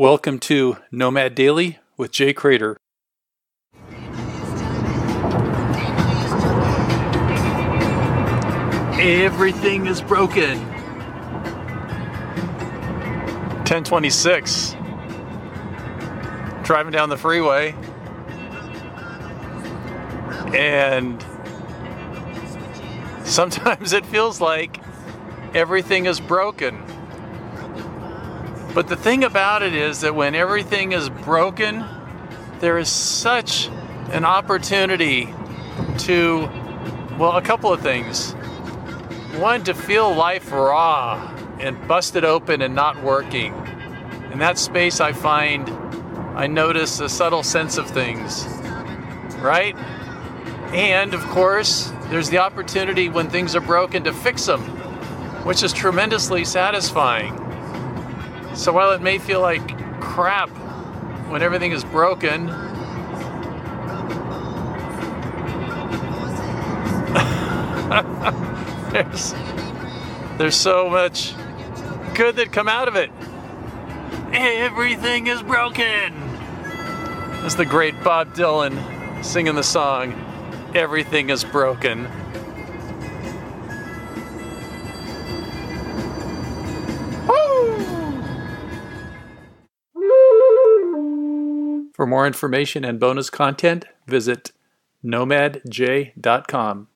Welcome to Nomad Daily with Jay Cradeur. Everything is broken. 10:26. Driving down the freeway, and sometimes it feels like everything is broken. But the thing about it is that when everything is broken, there is such an opportunity to, well, a couple of things. One, to feel life raw and busted open and not working. In that space I notice a subtle sense of things, right? And of course, there's the opportunity when things are broken to fix them, which is tremendously satisfying. So while it may feel like crap when everything is broken, there's so much good that come out of it. Everything is broken. That's the great Bob Dylan singing the song, Everything is Broken. For more information and bonus content, visit nomadjay.com.